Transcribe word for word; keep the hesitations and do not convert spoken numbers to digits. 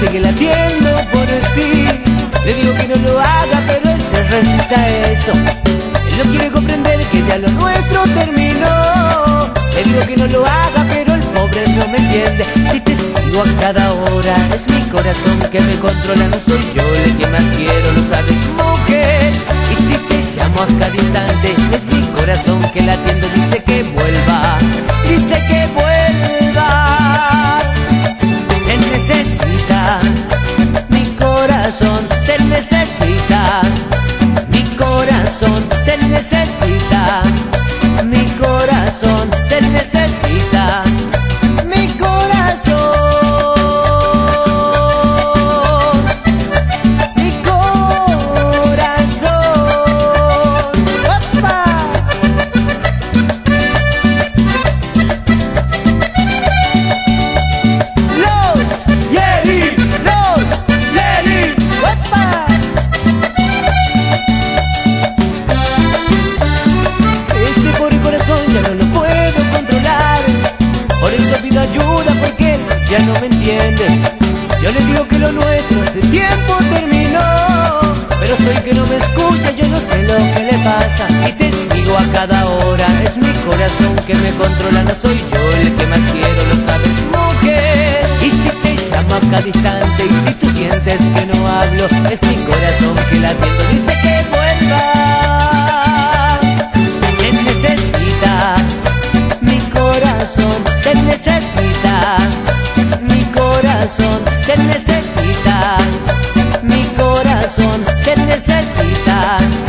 sigue latiendo por ti. Le digo que no lo haga, pero él se resiste a eso. Él no quiere comprender que ya lo nuestro terminó. Le digo que no lo haga, pero el pobre no me entiende. Si te sigo a cada hora, es mi corazón que me controla. No soy yo el que más quiero, lo sabes, mujer. Y si te llamo a cada instante, es mi corazón que latiendo dice que vuelva, dice que vuelva. Te necesita mi corazón, te necesita mi corazón, te necesita mi corazón, te necesita mi corazón, mi corazón. ¡Opa! Los Yeri, los Yeri, ¡opa! Este pobre corazón ya no lo puedo controlar. Por eso pido ayuda porque ya no me entiende. Yo le digo que lo nuestro hace tiempo terminó, pero estoy que no me escucha, yo no sé lo que le pasa. Si te sigo a cada hora, es mi corazón que me controla. No soy yo el que más quiero, lo sabes, mujer. Y si te llamo a cada instante, y si tú sientes que no hablo, es mi corazón que latiendo dice que vuelva. Te necesita mi corazón, te necesita mi corazón, te necesita mi corazón, te necesita.